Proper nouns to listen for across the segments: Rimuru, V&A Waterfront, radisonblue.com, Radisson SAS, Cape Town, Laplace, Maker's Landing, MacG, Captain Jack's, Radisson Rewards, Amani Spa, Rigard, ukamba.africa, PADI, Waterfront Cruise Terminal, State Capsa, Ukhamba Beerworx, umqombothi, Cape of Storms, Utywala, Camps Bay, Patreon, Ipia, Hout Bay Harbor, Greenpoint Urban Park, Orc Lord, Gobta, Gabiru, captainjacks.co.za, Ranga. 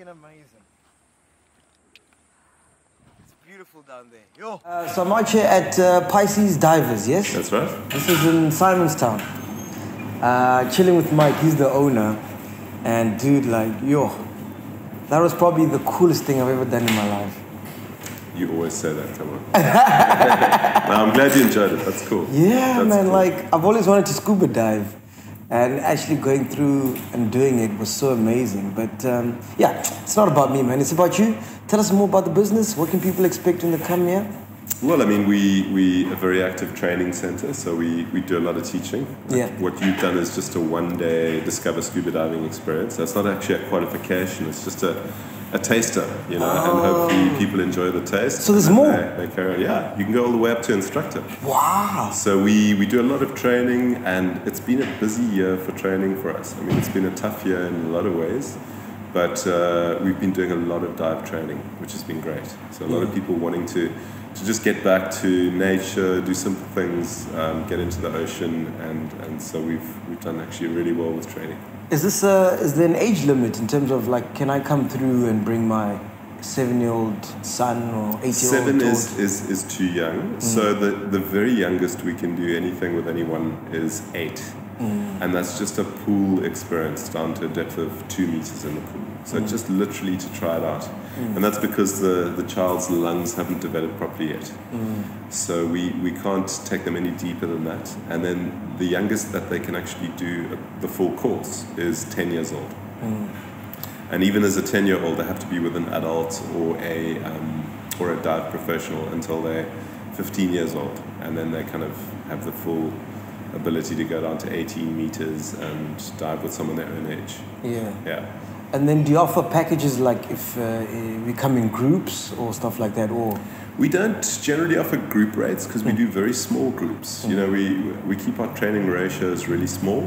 fucking amazing. It's beautiful down there. Yo. So I'm out here at Pisces Divers, yes? That's right. This is in Simonstown. Chilling with Mike, he's the owner. And dude, like, yo, that was probably the coolest thing I've ever done in my life. You always say that, come on. No, I'm glad you enjoyed it, that's cool. Yeah, that's man, cool. Like, I've always wanted to scuba dive. And actually going through and doing it was so amazing. But yeah, it's not about me, man. It's about you. Tell us more about the business. What can people expect when they come here? Well, I mean, we are a very active training center, so we do a lot of teaching. Yeah. What you've done is just a one-day Discover Scuba Diving experience. That's not actually a qualification. It's just a taster, you know, and hopefully people enjoy the taste. So there's more? They carry, yeah, you can go all the way up to instructor. Wow. So we do a lot of training, and it's been a busy year for training for us. I mean, it's been a tough year in a lot of ways, but we've been doing a lot of dive training, which has been great. So a lot of people wanting to just get back to nature, do simple things, get into the ocean, and so we've done actually really well with training. Is this is there an age limit in terms of, like, can I come through and bring my 7-year-old son or 8-year-old? Seven is too young. Mm. So the very youngest we can do anything with anyone is 8. Mm. And that's just a pool experience down to a depth of 2 meters in the pool. So just literally to try it out. Mm. And that's because the child's lungs haven't developed properly yet. Mm. So we can't take them any deeper than that. And then the youngest that they can actually do the full course is 10 years old. Mm. And even as a 10-year-old, they have to be with an adult or a dive professional until they're 15 years old. And then they kind of have the full ability to go down to 18 meters and dive with someone their own age. Yeah. Yeah. And then do you offer packages like if we come in groups or stuff like that? Or we don't generally offer group rates because we do very small groups. You know, we keep our training ratios really small,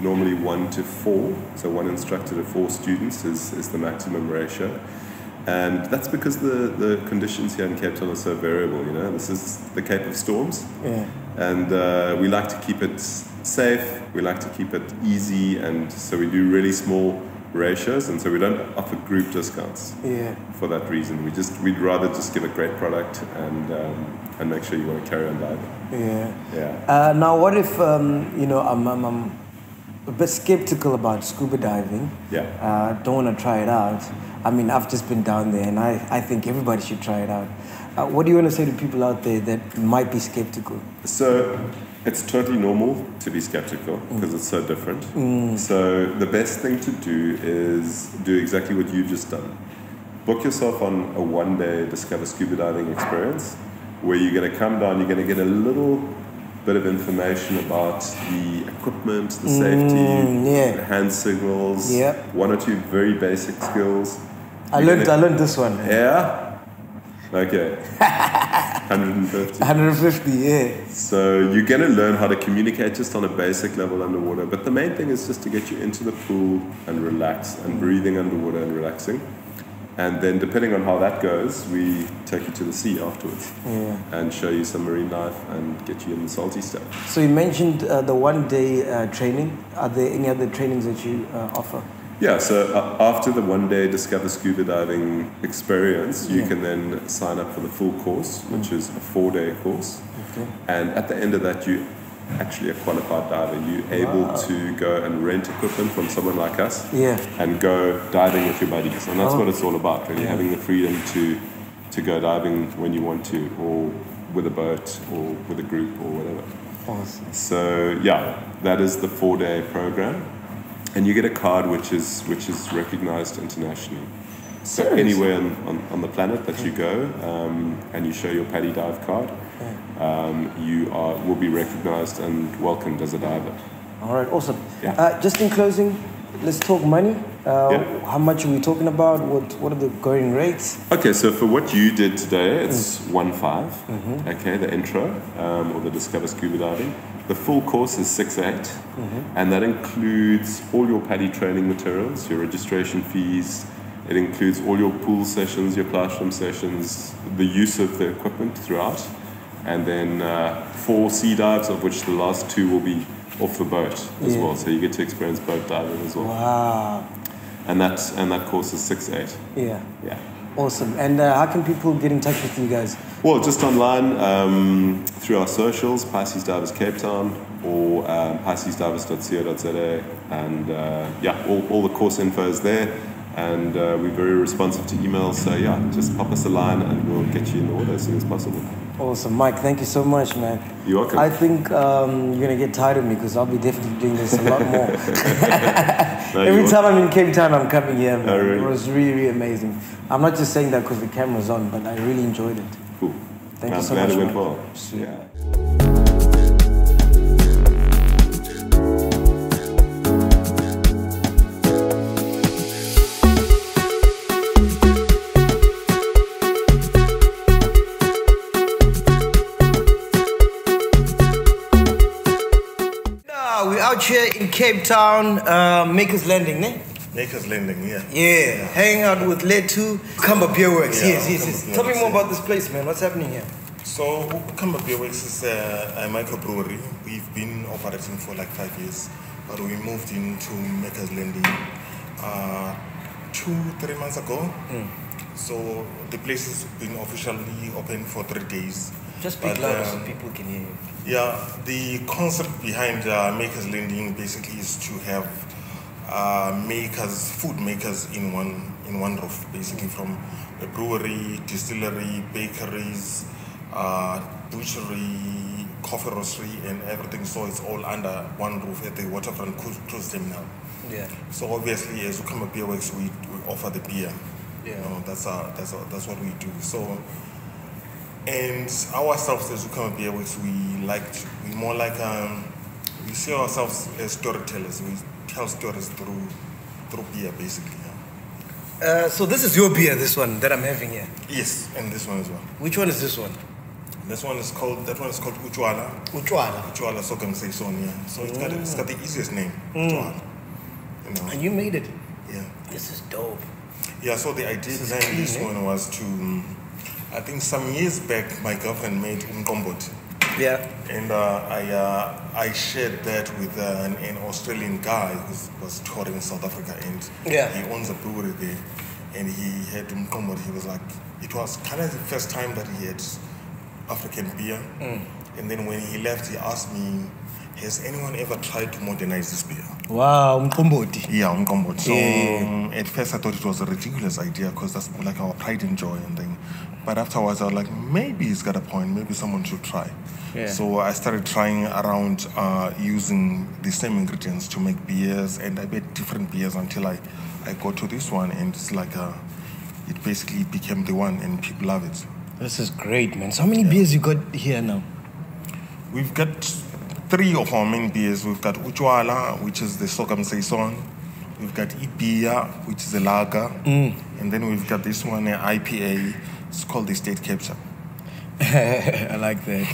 normally 1 to 4. So 1 instructor to 4 students is the maximum ratio. And that's because the conditions here in Cape Town are so variable, you know. This is the Cape of Storms. Yeah. And we like to keep it safe. We like to keep it easy. And so we do really small ratios, and so we don't offer group discounts. Yeah. For that reason, we'd rather just give a great product and make sure you want to carry on diving. Yeah. Yeah. Now, what if you know, I'm a bit skeptical about scuba diving. Yeah. Don't want to try it out. I mean, I've just been down there, and I think everybody should try it out. What do you want to say to people out there that might be skeptical? So it's totally normal to be skeptical because it's so different. Mm. So the best thing to do is do exactly what you've just done. Book yourself on a one-day Discover Scuba Diving experience where you're going to come down, you're going to get a little bit of information about the equipment, the safety, the hand signals, 1 or 2 very basic skills. I learned this one. Yeah? Okay. 150. 150, yeah. So you're going to learn how to communicate just on a basic level underwater. But the main thing is just to get you into the pool and relax and breathing underwater and relaxing. And then depending on how that goes, we take you to the sea afterwards and show you some marine life and get you in the salty stuff. So you mentioned the one-day training. Are there any other trainings that you offer? Yeah, so after the one-day Discover Scuba Diving experience, you can then sign up for the full course, which is a 4-day course. Okay. And at the end of that, you're actually a qualified diver. You're able to go and rent equipment from someone like us and go diving with your buddies. And that's what it's all about, really, having the freedom to go diving when you want to, or with a boat, or with a group, or whatever. Awesome. So, yeah, that is the 4-day program. And you get a card which is recognized internationally. So anywhere on the planet that you go and you show your PADI dive card, you will be recognized and welcomed as a diver. All right, awesome. Yeah. Just in closing, let's talk money. How much are we talking about? What are the going rates? Okay, so for what you did today, it's 1.5. Okay, the intro or the Discover Scuba Diving. The full course is 6.8, and that includes all your PADI training materials, your registration fees. It includes all your pool sessions, your classroom sessions, the use of the equipment throughout, and then 4 sea dives, of which the last 2 will be off the boat as well. So you get to experience boat diving as well. Wow. and that course is 6/8. Yeah. Yeah. Awesome. And how can people get in touch with you guys? Well, just online, through our socials, Pisces Divers Cape Town, or piscesdivers.co.za, and yeah, all the course info is there, and we're very responsive to emails, so yeah, just pop us a line and we'll get you in the order as soon as possible. Awesome. Mike, thank you so much, man. You're welcome. I think you're going to get tired of me, because I'll be definitely doing this a lot more. No, every time I'm in Cape Town, I'm coming here. Man. Oh, really? It was really, really amazing. I'm not just saying that because the camera's on, but I really enjoyed it. Cool. Thank you so much. I'm glad it went well. Yeah. Here in Cape Town, Maker's Landing, ne? Maker's Landing, yeah. Yeah, hanging out with Letu. Ukhamba Beerworx, yeah, yes. Tell me more about this place, man. What's happening here? So, Ukhamba Beerworx is a microbrewery. We've been operating for like 5 years, but we moved into Maker's Landing 2-3 months ago. Mm. So, the place has been officially open for 3 days. Just speak louder so people can hear you. Yeah, the concept behind Maker's Landing basically is to have makers, food makers in one roof, basically from a brewery, distillery, bakeries, butchery, coffee roastery, and everything. So it's all under one roof at the Waterfront Cruise Terminal. Yeah. So obviously, as Ukhamba Beerworx, we offer the beer. Yeah. You know, that's what we do. So. And ourselves as Ukhamba Beerworx, we more like we see ourselves as storytellers. We tell stories through beer, basically. Yeah. So this is your beer, this one that I'm having here. Yes, and this one as well. Which one is this one? This one is called Utywala. Utywala. Utywala, so can say so, yeah. So it's got the easiest name, Utywala. You know. And you made it. Yeah. This is dope. Yeah. So the idea behind this one was to. I think some years back, my girlfriend made umqombothi. Yeah. And I shared that with an Australian guy who was touring South Africa, and yeah. He owns a brewery there, and he had umqombothi. He was like, it was kind of the first time that he had African beer. Mm. And then when he left, he asked me, has anyone ever tried to modernize this beer? Wow, umqombothi. Yeah, umqombothi. So at first I thought it was a ridiculous idea because that's like our pride and joy and thing. But afterwards I was like, maybe it's got a point. Maybe someone should try. Yeah. So I started trying around using the same ingredients to make beers, and I made different beers until I got to this one, and it's like it basically became the one, and people love it. This is great, man. So how many beers you got here now? We've got 3 of our main beers. We've got Utywala, which is the Sokam Saison. We've got Ipia, which is a lager. Mm. And then we've got this one, an IPA. It's called the State Capsa. I like that.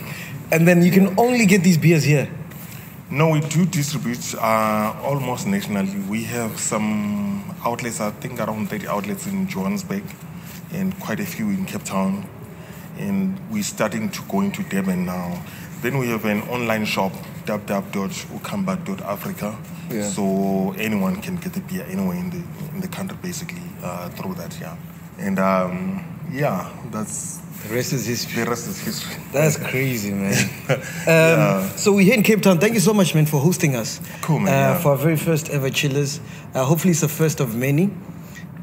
And then you can only get these beers here? No, we do distribute almost nationally. We have some outlets, I think around 30 outlets in Johannesburg, and quite a few in Cape Town. And we're starting to go into Durban now. Then we have an online shop, www.ukamba.africa, yeah. So anyone can get the beer anywhere in the country, basically, through that, yeah. And yeah, that's... The rest is history. The rest is history. That's crazy, man. Yeah. So we're here in Cape Town. Thank you so much, man, for hosting us. Cool, man. Yeah. For our very first ever Chillers. Hopefully it's the first of many.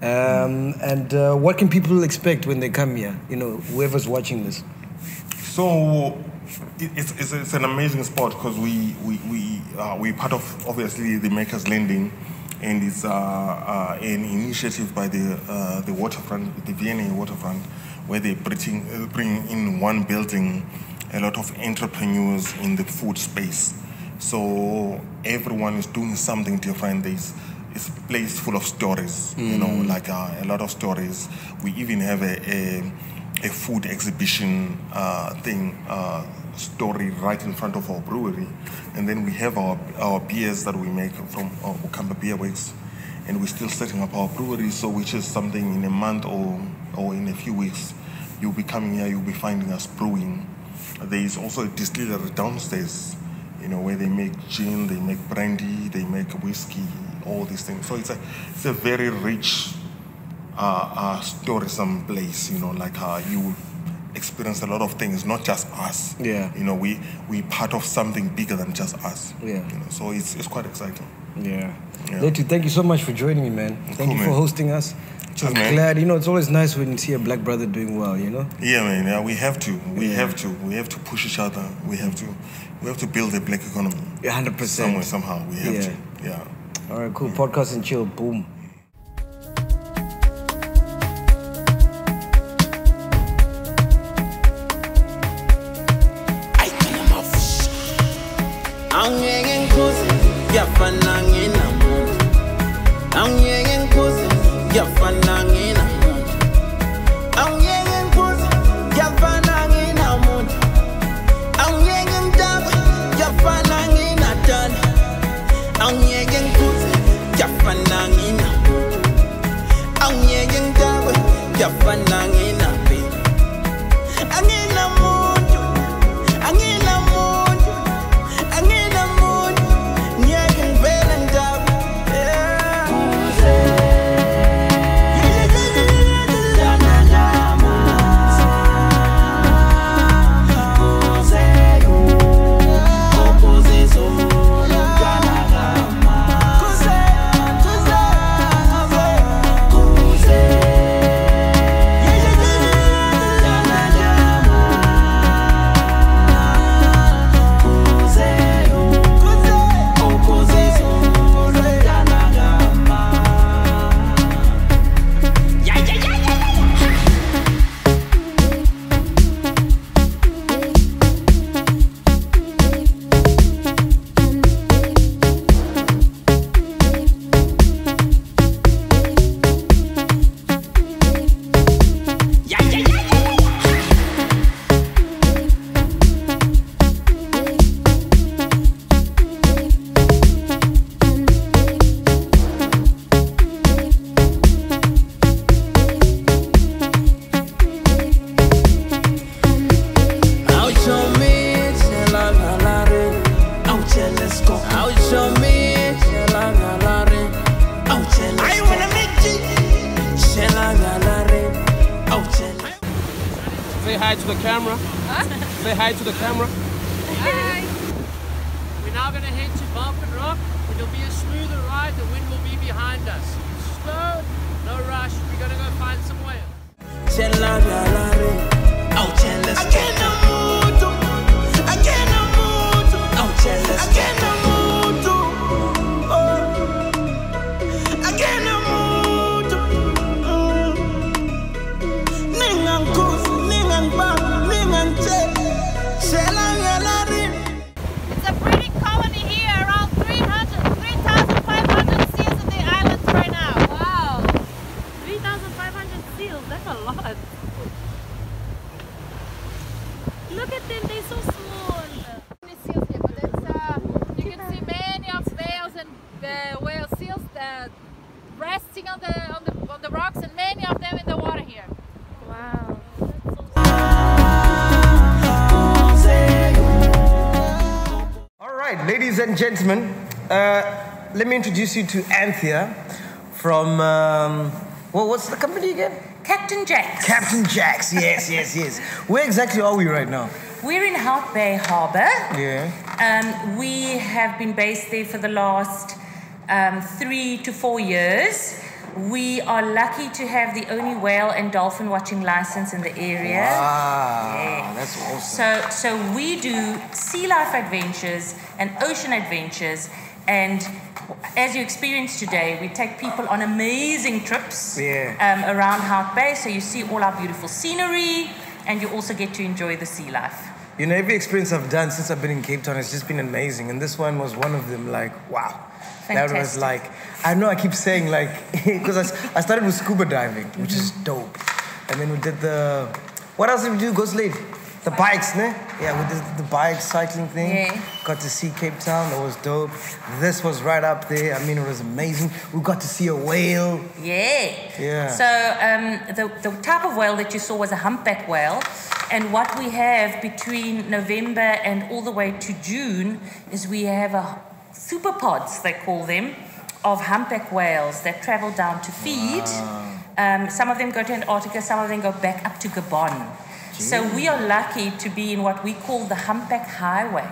And what can people expect when they come here? You know, whoever's watching this. So... It's an amazing spot because we're part of, obviously, the Maker's Landing, and it's an initiative by the Waterfront, the V&A Waterfront, where they bring in one building a lot of entrepreneurs in the food space. So everyone is doing something different. It's a place full of stories, you know, like a lot of stories. We even have a food exhibition story right in front of our brewery, and then we have our beers that we make from Ukhamba Beerworx, and we're still setting up our brewery, so which is something in a month or in a few weeks you'll be coming here, you'll be finding us brewing. There is also a distillery downstairs, you know, where they make gin, they make brandy, they make whiskey, all these things. So it's a very rich tourism place, you know, like you will experience a lot of things, not just us. Yeah. You know, we're part of something bigger than just us. Yeah. You know, so it's quite exciting. Yeah. Letu, thank you so much for joining me, man. Thank you for hosting us. I'm glad, you know, it's always nice when you see a black brother doing well, you know? Yeah, man, yeah, we have to push each other. We have to build a black economy. 100%. Somewhere, somehow, we have to, yeah. All right, cool, podcast and chill, boom. Gentlemen, let me introduce you to Anthea from, well, what's the company again? Captain Jack's. Captain Jack's, yes, yes, yes. Where exactly are we right now? We're in Hout Bay Harbor. Yeah. We have been based there for the last 3 to 4 years. We are lucky to have the only whale and dolphin watching license in the area. Wow, yeah. That's awesome. So we do sea life adventures and ocean adventures, and as you experienced today, we take people on amazing trips around Hout Bay, so you see all our beautiful scenery, and you also get to enjoy the sea life. You know, every experience I've done since I've been in Cape Town has just been amazing, and this one was one of them, like, wow. Fantastic. That was like, I know I keep saying like, because I started with scuba diving, which is dope. And then we did the, what else did we do, Goslade? The bikes, ne? Yeah, we did the bike cycling thing. Yeah. Got to see Cape Town, that was dope. This was right up there, I mean, it was amazing. We got to see a whale. Yeah. Yeah. So the type of whale that you saw was a humpback whale. And what we have between November and all the way to June is we have a super pods, they call them, of humpback whales that travel down to feed. Wow. Some of them go to Antarctica, some of them go back up to Gabon. Jeez. So we are lucky to be in what we call the humpback highway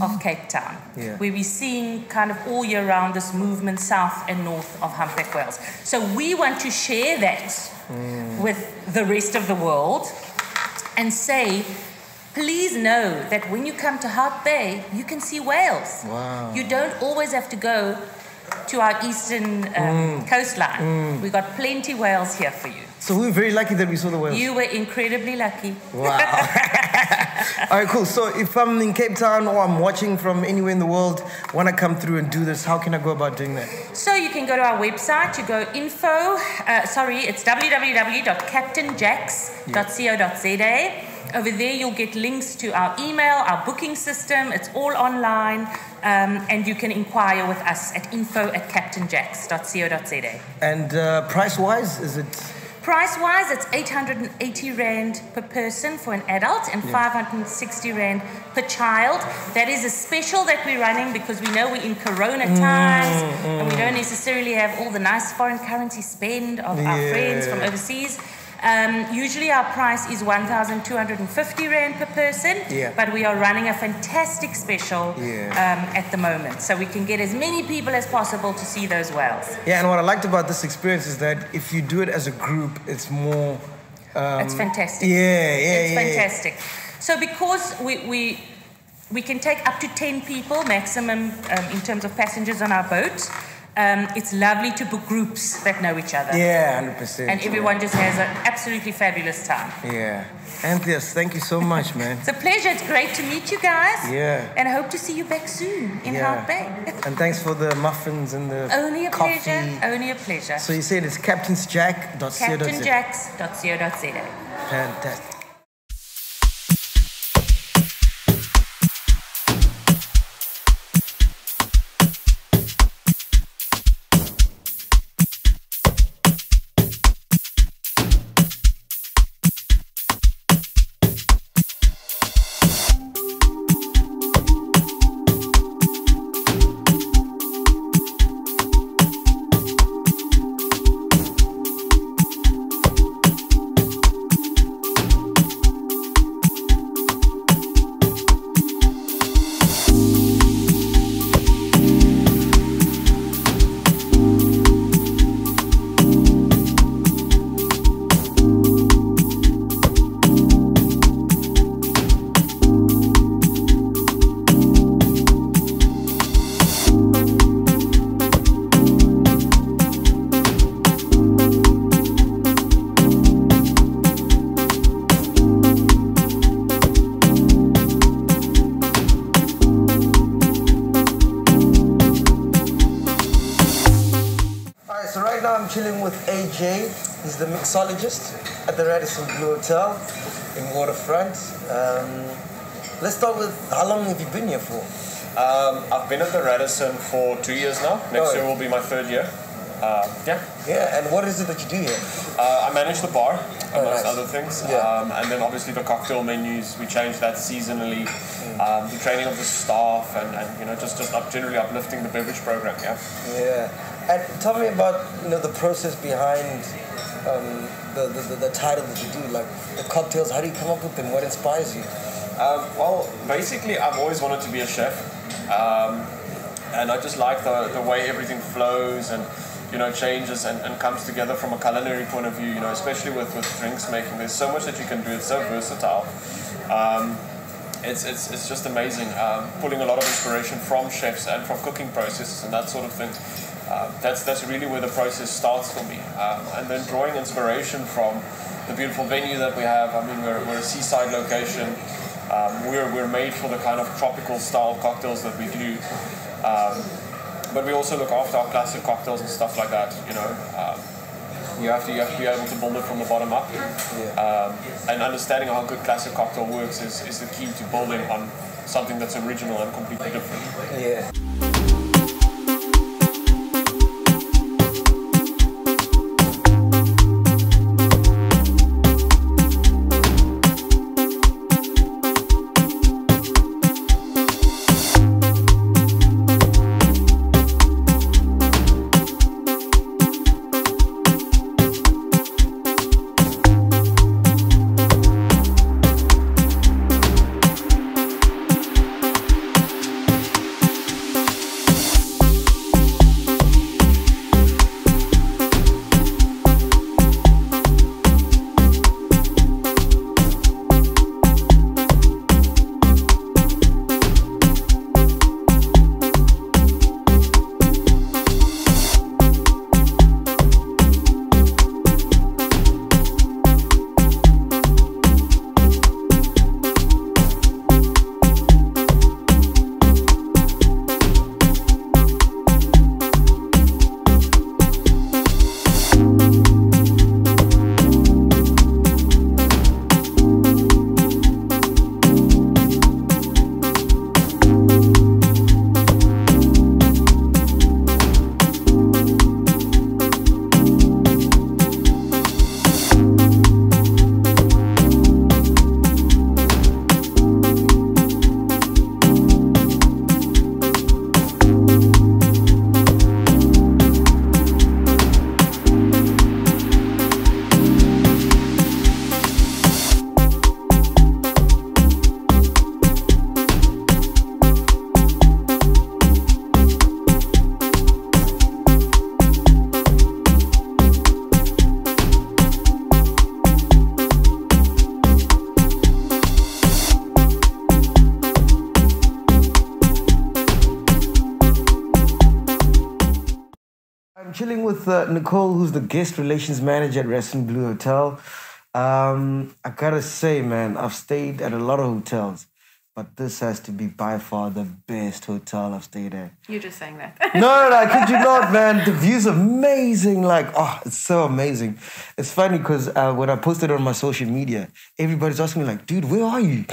of Cape Town, where we're seeing kind of all year round this movement south and north of humpback whales. So we want to share that with the rest of the world and say, please know that when you come to Hout Bay, you can see whales. Wow. You don't always have to go to our eastern coastline. We've got plenty of whales here for you. So we were very lucky that we saw the whales. You were incredibly lucky. Wow. All right, cool. So if I'm in Cape Town or I'm watching from anywhere in the world, want to come through and do this, how can I go about doing that? So you can go to our website. You go it's www.captainjacks.co.za. Over there, you'll get links to our email, our booking system. It's all online. And you can inquire with us at info@captainjacks.co.za. And price-wise, is it? Price-wise, it's 880 Rand per person for an adult and 560 Rand per child. That is a special that we're running because we know we're in Corona times and we don't necessarily have all the nice foreign currency spend of our friends from overseas. Usually our price is 1,250 Rand per person, but we are running a fantastic special at the moment. So we can get as many people as possible to see those whales. Yeah, and what I liked about this experience is that if you do it as a group, it's more... it's fantastic. It's fantastic. So because we can take up to 10 people maximum in terms of passengers on our boat, it's lovely to book groups that know each other. Yeah, 100%. And everyone just has an absolutely fabulous time. Yeah. Antheus, thank you so much, man. It's a pleasure. It's great to meet you guys. Yeah. And I hope to see you back soon in Hout Bay. And thanks for the muffins and the coffee. Only a pleasure. Only a pleasure. So you said it's captainjacks.co.za. Captainjacks.co.za. Fantastic. He's the mixologist at the Radisson Blu Hotel in Waterfront. Let's start with, how long have you been here for? I've been at the Radisson for 2 years now. Next year will be my third year. Yeah, and what is it that you do here? I manage the bar, amongst other things. And then obviously the cocktail menus, we change that seasonally. The training of the staff and you know, just generally uplifting the beverage program, And tell me about, you know, the process behind the title that you do, like the cocktails. How do you come up with them? What inspires you? Well, basically, I've always wanted to be a chef. And I just like the way everything flows and, you know, changes and comes together from a culinary point of view, you know, especially with drinks making. There's so much that you can do. It's so versatile. It's just amazing. Pulling a lot of inspiration from chefs and from cooking processes and that sort of thing. That's really where the process starts for me. And then drawing inspiration from the beautiful venue that we have. I mean, we're a seaside location. We're made for the kind of tropical style cocktails that we do. But we also look after our classic cocktails and stuff like that, you know. You have to be able to build it from the bottom up. And understanding how a good classic cocktail works is the key to building on something that's original and completely different. Yeah. chilling with Nicole, who's the guest relations manager at Radisson Blu Hotel. I gotta say, man, I've stayed at a lot of hotels, but this has to be by far the best hotel I've stayed at. You're just saying that. No, could you not, man? The view's amazing. Like, oh, it's so amazing. It's funny because when I posted on my social media, everybody's asking me like, dude, where are you?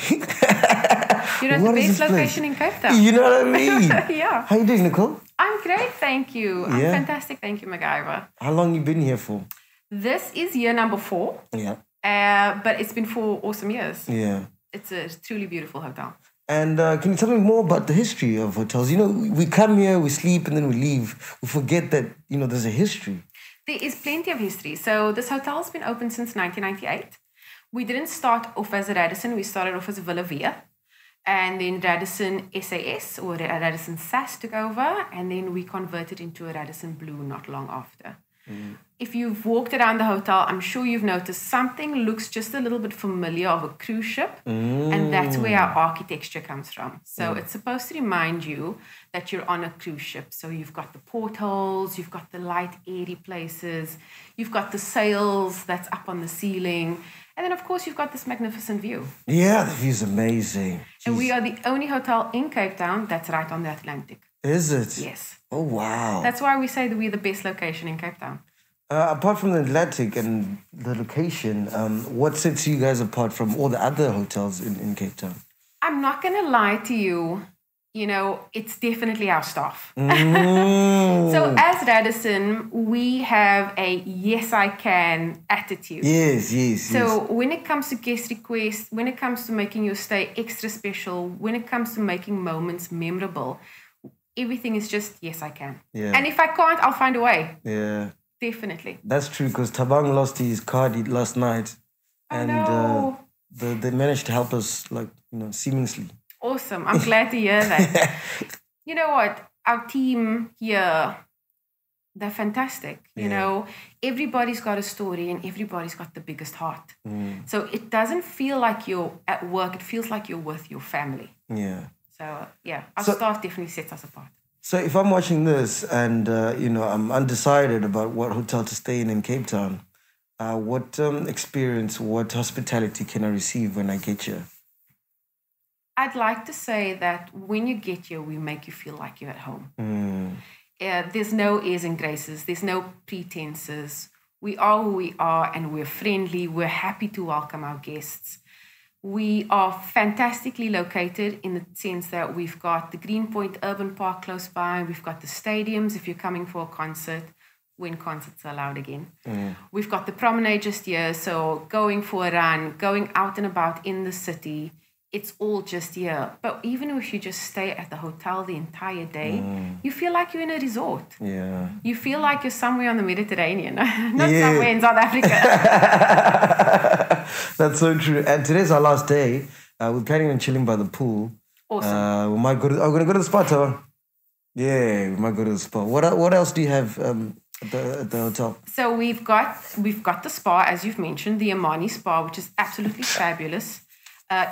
You're at the best location in Cape Town. You know what I mean? Yeah. How you doing, Nicole? I'm great, thank you. I'm fantastic, thank you, MacGyver. How long you been here for? This is year number 4. Yeah. But it's been 4 awesome years. Yeah. It's a truly beautiful hotel. And can you tell me more about the history of hotels? You know, we come here, we sleep, and then we leave. We forget that, you know, there's a history. There is plenty of history. So this hotel's been open since 1998. We didn't start off as a Radisson. We started off as a Villa Via. And then Radisson SAS or Radisson SAS took over, and then we converted into a Radisson Blu not long after. Mm. If you've walked around the hotel, I'm sure you've noticed something looks just a little bit familiar of a cruise ship, and that's where our architecture comes from. So it's supposed to remind you that you're on a cruise ship. So you've got the portholes, you've got the light, airy places, you've got the sails that's up on the ceiling. And then, of course, you've got this magnificent view. Yeah, the view's amazing. Jeez. And we are the only hotel in Cape Town that's right on the Atlantic. Is it? Yes. Oh, wow. That's why we say that we're the best location in Cape Town. Apart from the Atlantic and the location, what sets you guys apart from all the other hotels in Cape Town? I'm not going to lie to you. You know, it's definitely our staff. So as Radisson, we have a yes, I can attitude. Yes. So when it comes to guest requests, when it comes to making your stay extra special, when it comes to making moments memorable, everything is just yes, I can. Yeah. And if I can't, I'll find a way. Yeah. Definitely. That's true, because Tabang lost his card last night. And they managed to help us, like, you know, seamlessly. Awesome. I'm glad to hear that. You know what? Our team here, they're fantastic. You know, everybody's got a story and everybody's got the biggest heart. So it doesn't feel like you're at work. It feels like you're with your family. Yeah. So, yeah, our staff definitely sets us apart. So if I'm watching this and, you know, I'm undecided about what hotel to stay in Cape Town, what experience, what hospitality can I receive when I get here? I'd like to say that when you get here, we make you feel like you're at home. There's no airs and graces. There's no pretenses. We are who we are, and we're friendly. We're happy to welcome our guests. We are fantastically located in the sense that we've got the Greenpoint Urban Park close by. We've got the stadiums if you're coming for a concert, when concerts are allowed again. We've got the promenade just here, so going for a run, going out and about in the city. It's all just here. But even if you just stay at the hotel the entire day, you feel like you're in a resort. Yeah. You feel like you're somewhere on the Mediterranean, not somewhere in South Africa. That's so true. And today's our last day. We're planning on chilling by the pool. Awesome. We might go to, are we going to go to the spa, Tara? Yeah, we might go to the spa. What else do you have at the hotel? So we've got the spa, as you've mentioned, the Amani Spa, which is absolutely fabulous.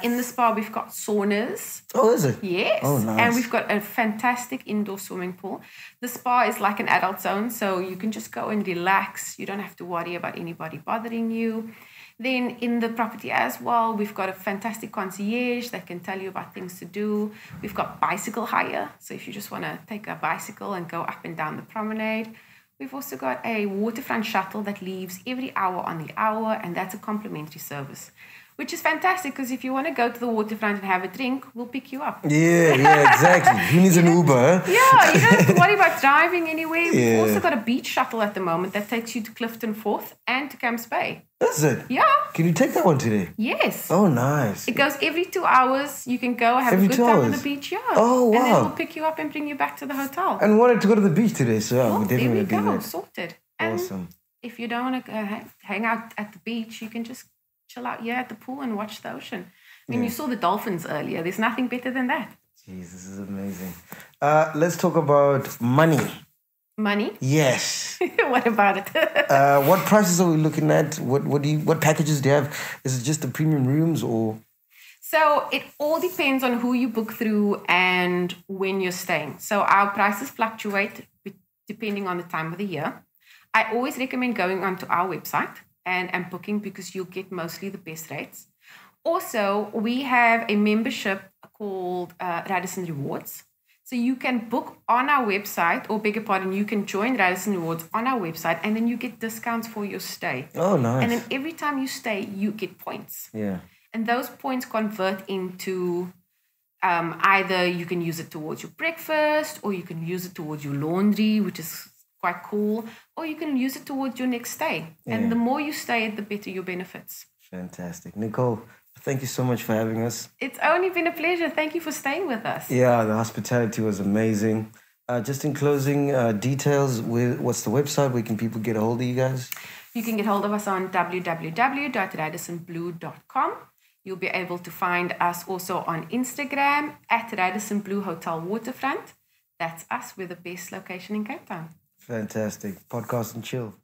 In the spa, we've got saunas. Oh, is it? Yes. Oh, nice. And we've got a fantastic indoor swimming pool. The spa is like an adult zone, so you can just go and relax. You don't have to worry about anybody bothering you. Then in the property as well, we've got a fantastic concierge that can tell you about things to do. We've got bicycle hire, so if you just want to take a bicycle and go up and down the promenade. We've also got a waterfront shuttle that leaves every hour on the hour, and that's a complimentary service. Which is fantastic, because if you want to go to the waterfront and have a drink, we'll pick you up. Yeah, exactly. Who needs an Uber? Yeah, you don't have to worry about driving anywhere. Yeah. We've also got a beach shuttle at the moment that takes you to Clifton Fourth and to Camps Bay. Is it? Yeah. Can you take that one today? Yes. Oh, nice. It goes every 2 hours. You can go have a good time on the beach. Yeah. Oh, wow. And then we'll pick you up and bring you back to the hotel. And wanted to go to the beach today, so we're definitely going to do that. Sorted. Awesome. And if you don't want to hang out at the beach, you can just chill out here at the pool and watch the ocean. I mean, you saw the dolphins earlier. There's nothing better than that. Jeez, this is amazing. Let's talk about money. Money? Yes. What about it? What prices are we looking at? What packages do you have? Is it just the premium rooms or? So it all depends on who you book through and when you're staying. So our prices fluctuate depending on the time of the year. I always recommend going onto our website and booking because you'll get mostly the best rates. Also, we have a membership called Radisson Rewards. So you can book on our website, or beg your pardon, you can join Radisson Rewards on our website, and then you get discounts for your stay. Oh, nice. And then every time you stay, you get points. Yeah. And those points convert into either you can use it towards your breakfast, or you can use it towards your laundry, which is quite cool, or you can use it towards your next stay. Yeah. And the more you stay, the better your benefits. Fantastic. Nicole, thank you so much for having us. It's only been a pleasure. Thank you for staying with us. Yeah, the hospitality was amazing. Just in closing, details, what's the website? Where can people get a hold of you guys? You can get hold of us on www.radisonblue.com. You'll be able to find us also on Instagram at Radisson Blu Hotel Waterfront. That's us. We're the best location in Cape Town. Fantastic. Podcast and chill.